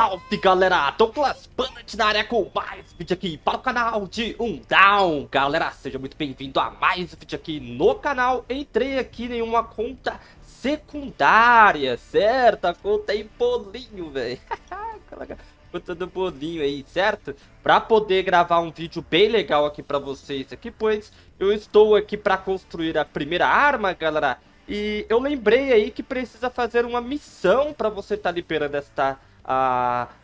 Salve galera, Dolglas Bullet na área com mais vídeo aqui para o canal de Undawn. Galera, seja muito bem-vindo a mais um vídeo aqui no canal. Entrei aqui em uma conta secundária, certo? A conta em bolinho, velho. Conta do bolinho aí, certo? Para poder gravar um vídeo bem legal aqui para vocês aqui, pois eu estou aqui para construir a primeira arma, galera. E eu lembrei aí que precisa fazer uma missão para você estar liberando esta...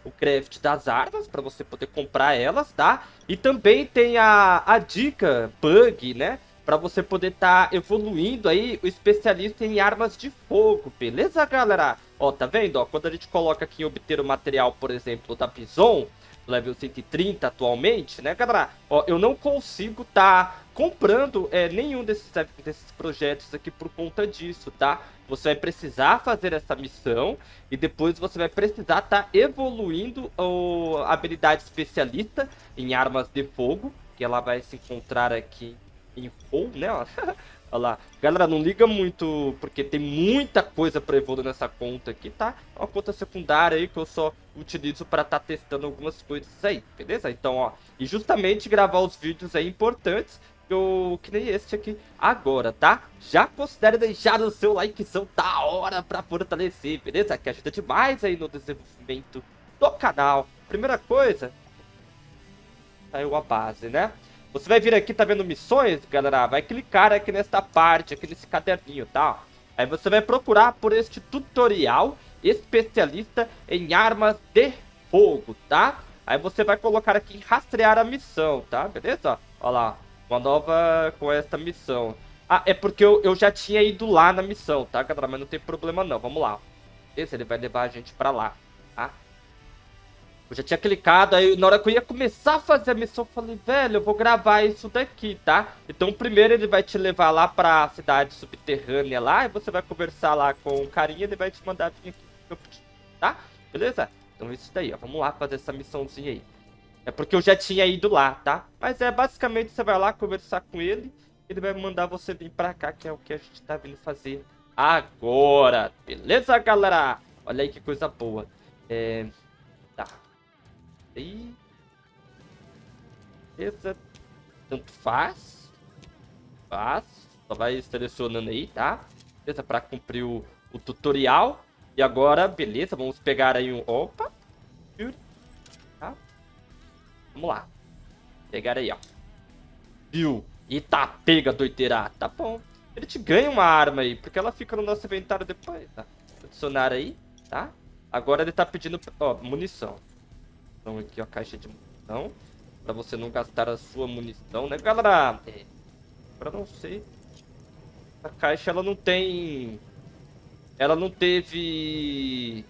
o craft das armas para você poder comprar elas, tá? E também tem a dica bug, né? Para você poder estar evoluindo aí o especialista em armas de fogo, beleza, galera? Ó, tá vendo? Ó, quando a gente coloca aqui em obter o material, por exemplo, da Bizon, level 130 atualmente, né, galera? Ó, eu não consigo estar comprando nenhum desses projetos aqui por conta disso, tá? Você vai precisar fazer essa missão e depois você vai precisar estar evoluindo a habilidade especialista em armas de fogo, que ela vai se encontrar aqui em fogo, né? Olha lá. Galera, não liga muito, porque tem muita coisa para evoluir nessa conta aqui, tá? É uma conta secundária aí que eu só utilizo para estar testando algumas coisas aí, beleza? Então, ó, e justamente gravar os vídeos aí importantes, que nem este aqui agora, tá? Já considere deixar o seu likezão da hora para fortalecer, beleza? Que ajuda demais aí no desenvolvimento do canal. Primeira coisa, saiu a base, né? Você vai vir aqui, tá vendo missões, galera? Vai clicar aqui nesta parte, aqui nesse caderninho, tá? Aí você vai procurar por este tutorial especialista em armas de fogo, tá? Aí você vai colocar aqui em rastrear a missão, tá? Beleza? Olha lá, uma nova com esta missão. Ah, é porque eu já tinha ido lá na missão, tá, galera? Mas não tem problema não, vamos lá. Esse ele vai levar a gente pra lá, tá? Eu já tinha clicado, aí na hora que eu ia começar a fazer a missão, eu falei, velho, eu vou gravar isso daqui, tá? Então primeiro ele vai te levar lá pra cidade subterrânea lá, e você vai conversar lá com o carinha, ele vai te mandar vir aqui no campo, tá? Beleza? Então isso daí, ó, vamos lá fazer essa missãozinha aí. É porque eu já tinha ido lá, tá? Mas basicamente você vai lá conversar com ele, ele vai mandar você vir pra cá, que é o que a gente tá vindo fazer agora. Beleza, galera? Olha aí que coisa boa. Tá. Aí. Beleza. Tanto faz. Só vai selecionando aí, tá? Beleza, pra cumprir o tutorial. E agora, beleza, vamos pegar aí um... Opa! Tá? Vamos lá. Pegar aí, ó. Viu? E tá, pega, doideira. Tá bom. Ele te ganha uma arma aí, porque ela fica no nosso inventário depois, tá? Adicionar aí, tá? Agora ele tá pedindo, ó, munição. Então aqui, ó, caixa de munição, pra você não gastar a sua munição, né, galera? Pra não ser... A caixa, ela não tem... Ela não teve...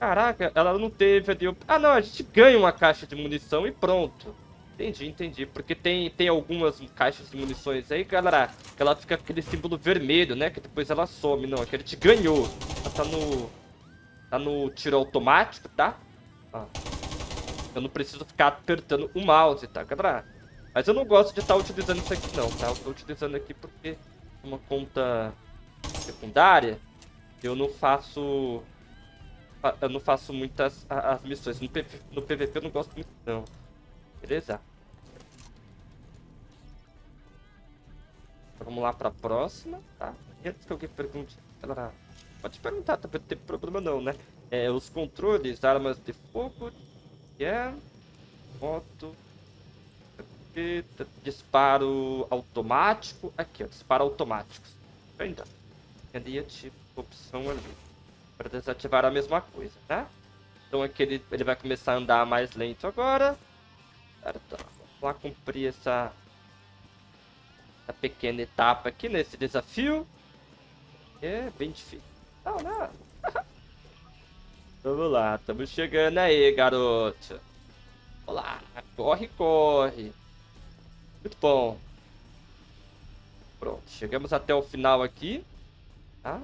Caraca, ela não teve ali... Ah, não, a gente ganha uma caixa de munição e pronto. Entendi, entendi. Porque tem algumas caixas de munições aí, galera, que ela fica com aquele símbolo vermelho, né? Que depois ela some. Não, é que a gente ganhou. Ela tá no... Tá no tiro automático, tá? Eu não preciso ficar apertando o mouse, tá, galera? Mas eu não gosto de estar utilizando isso aqui não, tá? Eu tô utilizando aqui porque é uma conta secundária. Eu não faço muitas as missões. No PVP eu não gosto muito não. Beleza? Vamos lá pra próxima, tá? E antes que alguém pergunte, galera, pode perguntar, tá? Não tem problema não, né? Os controles, armas de fogo, moto, disparo automático, aqui ó, disparo automático, ainda, ali ativo, opção ali, para desativar a mesma coisa, né? Então aqui ele vai começar a andar mais lento agora, certo? Vamos lá cumprir essa pequena etapa aqui nesse desafio, é bem difícil, não, né? Vamos lá, estamos chegando aí, garoto. Vamos lá, corre, corre. Muito bom. Pronto, chegamos até o final aqui, tá?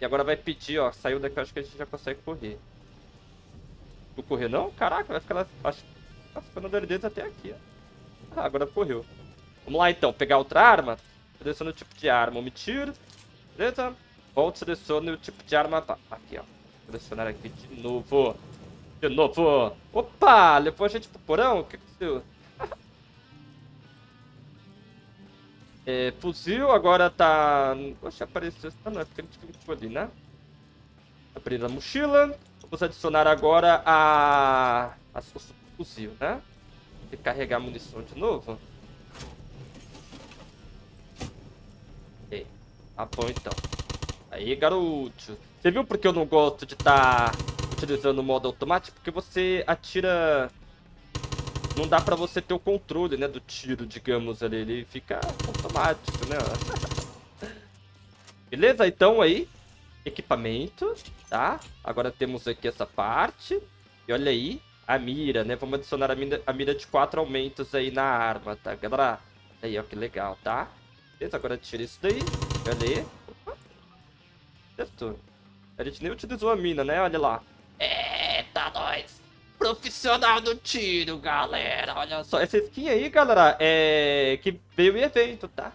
E agora vai pedir, ó, saiu daqui, acho que a gente já consegue correr. Não correr não? Caraca, vai ficar lá, acho que tá ficando doido até aqui, ó. Ah, agora correu. Vamos lá então, pegar outra arma. Seleciona o tipo de arma, omitir. Beleza? Volta, seleciona o tipo de arma. Aqui, ó. pressionar aqui de novo. De novo. Opa, levou a gente pro porão? O que aconteceu? É, fuzil agora tá... Oxe, apareceu... Ah, não, é porque a gente clicou ali, né? Abrir a mochila. Vamos adicionar agora as forças do fuzil, né? E carregar a munição de novo. Ok. Tá bom, então. Aí, garoto. Você viu porque eu não gosto de estar utilizando o modo automático? Porque você atira... Não dá pra você ter o controle, né, do tiro, digamos, ali. Ele fica automático, né? Beleza, então aí. Equipamento, tá? Agora temos aqui essa parte. E olha aí, a mira, né? Vamos adicionar a mira de 4 aumentos aí na arma, tá, galera? Aí, ó, que legal, tá? Beleza, agora tira isso daí. Olha aí. Opa. Certo. A gente nem utilizou a mina, né? Olha lá. Eita, nós! Profissional do tiro, galera. Olha só, essa skin aí, galera, é que veio em evento, tá?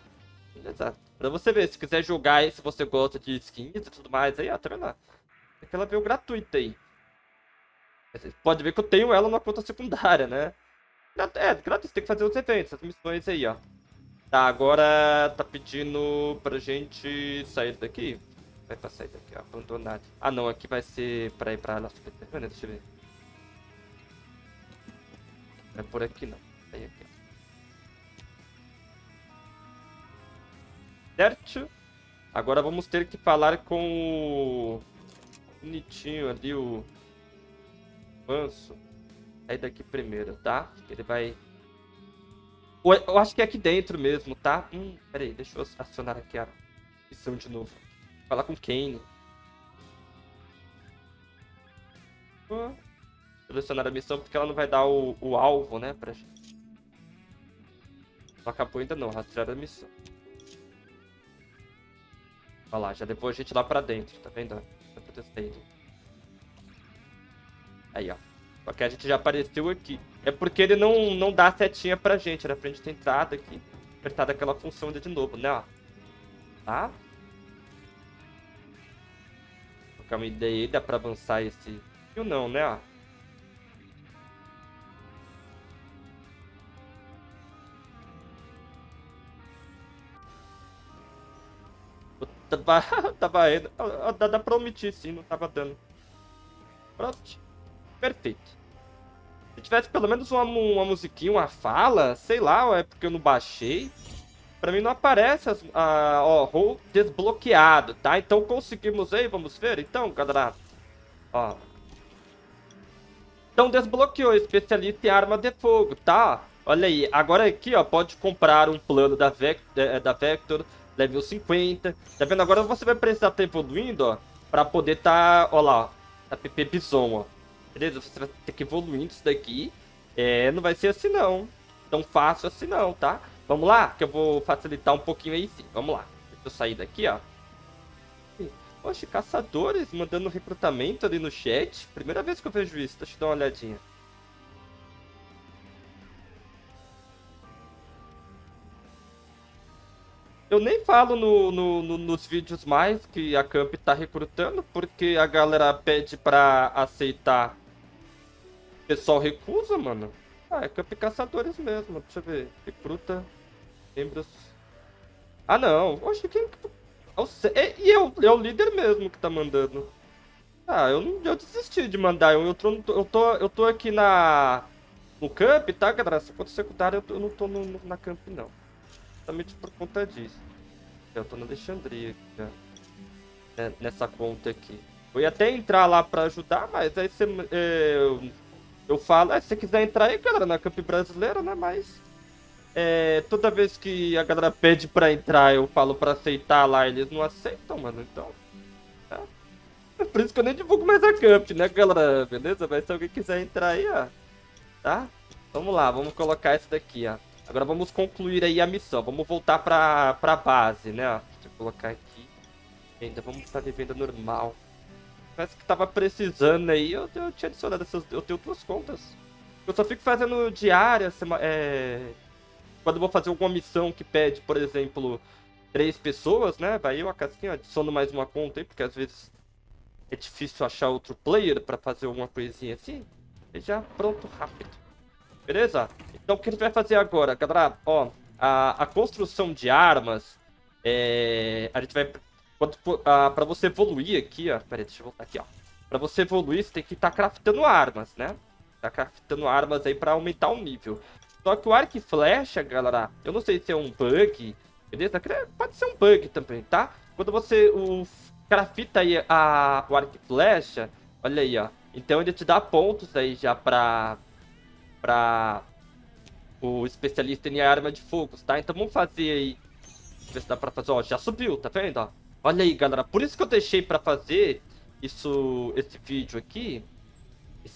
Beleza. Pra você ver, se quiser jogar aí, se você gosta de skins e tudo mais, aí, ó, tá vendo? É que ela veio gratuita aí. Você pode ver que eu tenho ela na conta secundária, né? É, grátis, tem que fazer os eventos, as missões aí, ó. Tá, agora tá pedindo pra gente sair daqui. Vai pra sair daqui, ó, abandonar. Ah, não, aqui vai ser pra ir pra lá subterrânea, deixa eu ver. É por aqui não, é aqui. Certo? Agora vamos ter que falar com o... Bonitinho ali, o... Manso. Aí daqui primeiro, tá? Ele vai... Eu acho que é aqui dentro mesmo, tá? Pera aí, deixa eu acionar aqui a missão de novo. Vou falar com o Kane. Selecionar a missão porque ela não vai dar o alvo, né, pra gente. Não acabou ainda não, rastrear a missão. Olha lá, já levou a gente lá pra dentro, tá vendo? Tá protestando. Aí, ó. Só que a gente já apareceu aqui. É porque ele não dá setinha pra gente, era pra gente ter entrado aqui. Apertado aquela função de novo, né, ó. Tá? Vou colocar uma ideia aí, dá pra avançar esse... Ou não, né, ó. Tava indo. Dá pra omitir sim, não tava dando. Pronto. Perfeito. Se tivesse pelo menos uma musiquinha, uma fala, sei lá, é porque eu não baixei. Pra mim não aparece as, ó, roll desbloqueado, tá? Então conseguimos aí, vamos ver então, galera. Ó. Então desbloqueou, especialista em arma de fogo, tá? Olha aí, agora aqui, ó, pode comprar um plano da Vector. Level 50, tá vendo? Agora você vai precisar estar evoluindo, ó, pra poder tá, ó lá, ó, tá PP Bizon, ó. Beleza? Você vai ter que evoluindo isso daqui. É, não vai ser assim não, tão fácil assim não, tá? Vamos lá, que eu vou facilitar um pouquinho aí sim, vamos lá. Deixa eu sair daqui, ó. Oxe, caçadores mandando recrutamento ali no chat. Primeira vez que eu vejo isso, deixa eu dar uma olhadinha. Eu nem falo nos vídeos mais que a Camp tá recrutando, porque a galera pede pra aceitar. O pessoal recusa, mano. Ah, é Camp Caçadores mesmo, deixa eu ver. Recruta, membros. Ah, não. Oxe, quem... E é o líder mesmo que tá mandando. Ah, eu desisti de mandar. Eu tô aqui no Camp, tá, galera? Se for secundário, eu não tô na Camp, não. Exatamente por conta disso. Eu tô na Alexandria aqui, né? Nessa conta aqui. Eu ia até entrar lá pra ajudar, mas aí você, eu falo, se você quiser entrar aí, galera, na Camp Brasileira, né? Mas toda vez que a galera pede pra entrar, eu falo pra aceitar lá, eles não aceitam, mano. Então, tá? É por isso que eu nem divulgo mais a Camp, né, galera? Beleza? Mas se alguém quiser entrar aí, ó, tá? Vamos lá, vamos colocar esse daqui, ó. Agora vamos concluir aí a missão. Vamos voltar pra base, né? Deixa eu colocar aqui. Ainda vamos fazer venda normal. Parece que tava precisando aí. Eu tinha adicionado essas... Eu tenho 2 contas. Eu só fico fazendo diária. Quando eu vou fazer alguma missão que pede, por exemplo, 3 pessoas, né? Vai eu, a casquinha, adiciono mais uma conta aí. Porque às vezes É difícil achar outro player pra fazer uma coisinha assim. Já pronto, rápido. Beleza? Então o que a gente vai fazer agora, galera? Ó, a construção de armas, a gente vai... Pra você evoluir aqui, ó. Pera aí, deixa eu voltar aqui, ó. Pra você evoluir, você tem que estar craftando armas, né? Tá craftando armas aí pra aumentar o nível. Só que o arco e flecha, galera, eu não sei se é um bug, beleza? Pode ser um bug também, tá? Quando você crafta aí o arco e flecha, olha aí, ó. Então ele te dá pontos aí já pra o especialista em arma de fogo, tá? Então vamos fazer aí. Deixa eu ver se dá pra fazer, ó. Já subiu, tá vendo? Ó? Olha aí, galera. Por isso que eu deixei pra fazer esse vídeo aqui.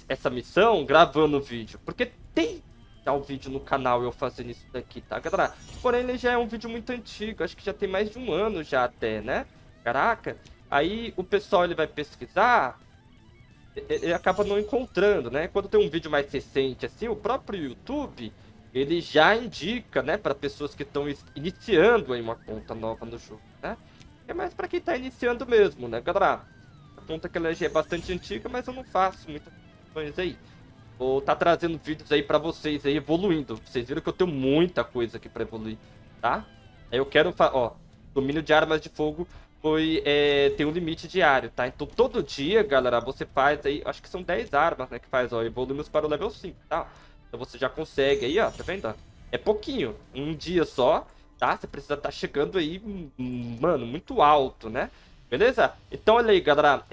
Essa missão, gravando o vídeo. Porque tem já um vídeo no canal eu fazendo isso daqui, tá, galera? Porém, ele já é um vídeo muito antigo. Acho que já tem mais de um ano já até, né? Caraca. Aí o pessoal, ele vai pesquisar... Ele acaba não encontrando, né? Quando tem um vídeo mais recente, assim, o próprio YouTube, ele já indica, né? Para pessoas que estão iniciando aí uma conta nova no jogo, né? É mais para quem tá iniciando mesmo, né, galera? A conta que ela já é bastante antiga, mas eu não faço muitas coisa aí. Vou tá trazendo vídeos aí para vocês aí, evoluindo. Vocês viram que eu tenho muita coisa aqui para evoluir, tá? Aí eu quero, ó, domínio de armas de fogo... tem um limite diário, tá? Então todo dia, galera, você faz aí, acho que são 10 armas, né, que faz, ó, evoluímos para o level 5, tá? Então você já consegue aí, ó, tá vendo? É pouquinho, um dia só, tá? Você precisa estar chegando aí, mano, muito alto, né? Beleza? Então olha aí, galera,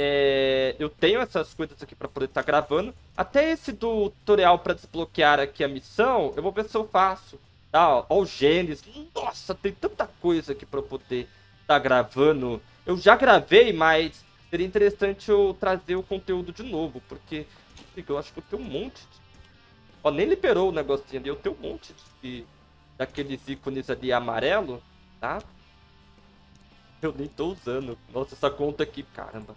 eu tenho essas coisas aqui pra poder estar gravando. Até esse do tutorial pra desbloquear aqui a missão, eu vou ver se eu faço, tá? Ó, o Genesis, nossa, tem tanta coisa aqui pra eu poder... Tá gravando, eu já gravei, mas seria interessante eu trazer o conteúdo de novo, porque eu acho que eu tenho um monte de... Ó, nem liberou o negocinho ali, eu tenho um monte de... daqueles ícones ali amarelo, tá? Eu nem tô usando. Nossa, essa conta aqui, caramba.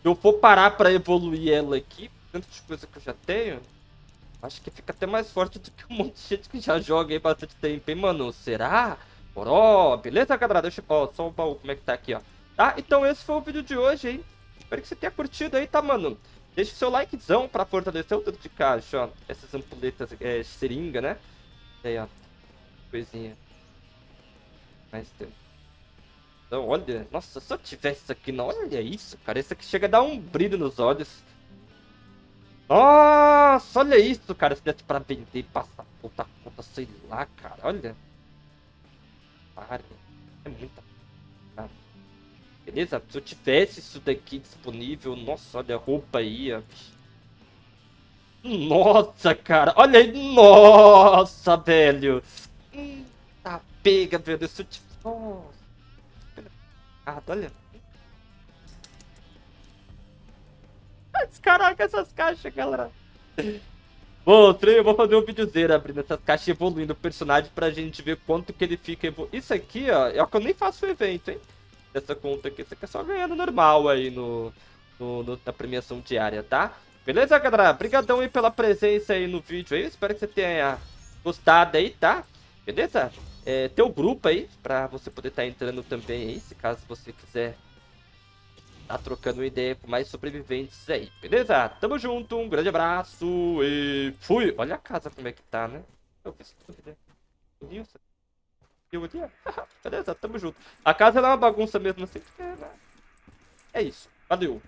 Se eu for parar pra evoluir ela aqui, tanto de coisa que eu já tenho, acho que fica até mais forte do que um monte de gente que já joga aí bastante tempo, hein, mano? Será? Ó, beleza, galera? Deixa eu... Ó, só o baú, como é que tá aqui, ó. Tá? Então esse foi o vídeo de hoje, hein? Espero que você tenha curtido aí, tá, mano? Deixa o seu likezão pra fortalecer o dedo de caixa, ó. Essas ampulhetas, seringa, né? Aí, ó. Coisinha. Mais tempo. Então, olha. Nossa, se eu tivesse isso aqui, não. Olha isso, cara. Isso aqui chega a dar um brilho nos olhos. Nossa, olha isso, cara. Se desse pra vender, passar outra conta, sei lá, cara. Olha. É muita, tá? Beleza? Se eu tivesse isso daqui disponível, nossa, olha a roupa aí, ó. Nossa, cara, olha aí, nossa, velho. Tá pega, velho, se eu tivesse... Nossa. Ah, olha. Caraca, essas caixas, galera. Bom, eu vou fazer um videozinho abrindo essas caixas e evoluindo o personagem pra gente ver quanto que ele fica evoluindo. Isso aqui, ó, é o que eu nem faço o evento, hein? Essa conta aqui, isso aqui é só ganhando normal aí na premiação diária, tá? Beleza, galera? Obrigadão aí pela presença aí no vídeo aí. Espero que você tenha gostado aí, tá? Beleza? Tem o grupo aí pra você poder estar entrando também aí, se caso você quiser tá trocando ideia com mais sobreviventes aí, beleza? Tamo junto, um grande abraço e fui! Olha a casa como é que tá, né? Eu fiz tudo, né? Beleza, tamo junto. A casa é uma bagunça mesmo, assim. É isso, valeu!